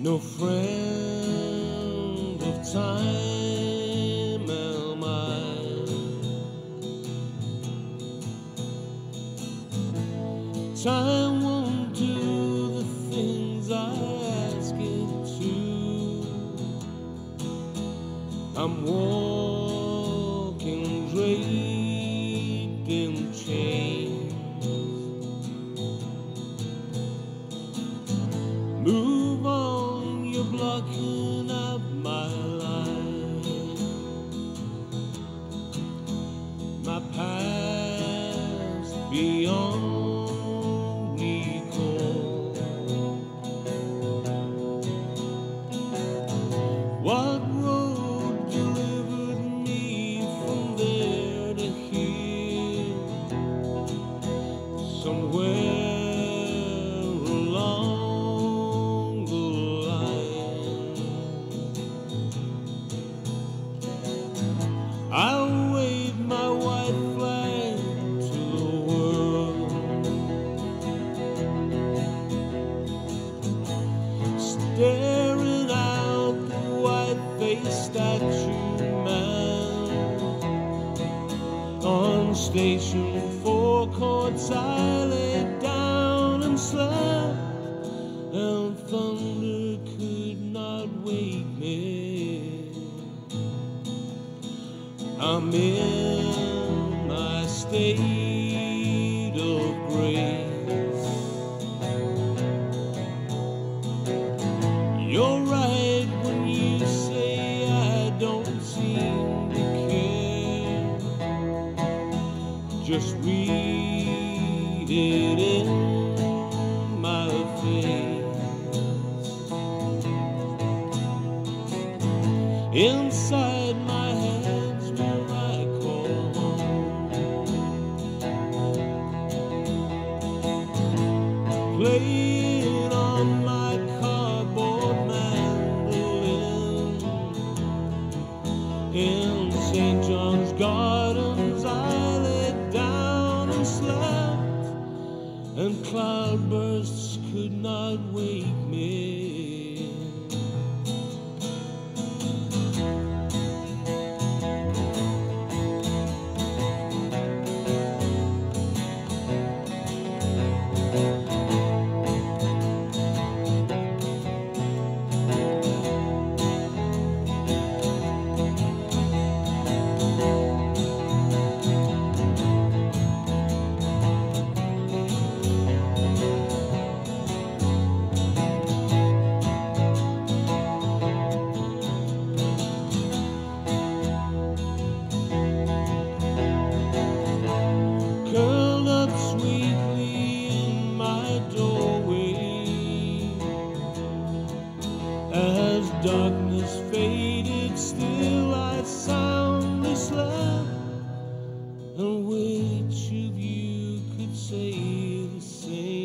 no friend of time am I. Time won't do the things I ask it to. I'm walking draped in chains, move on, you're blocking up my life, my past beyond. What road delivered me from there to here? Somewhere along the line, I'll wave my white flag to the world, staring out the face that you man on Station 4 courts. I laid down and slept, and thunder could not wake me. I'm in my state of grace. You're right when you say don't seem to care, just read it in my face. Inside my hands will I call home, playing on my cardboard mandolin. In St. John's Gardens I laid down and slept, and cloudbursts could not wake me. As darkness faded, still I soundly slept, and which of you could say the same?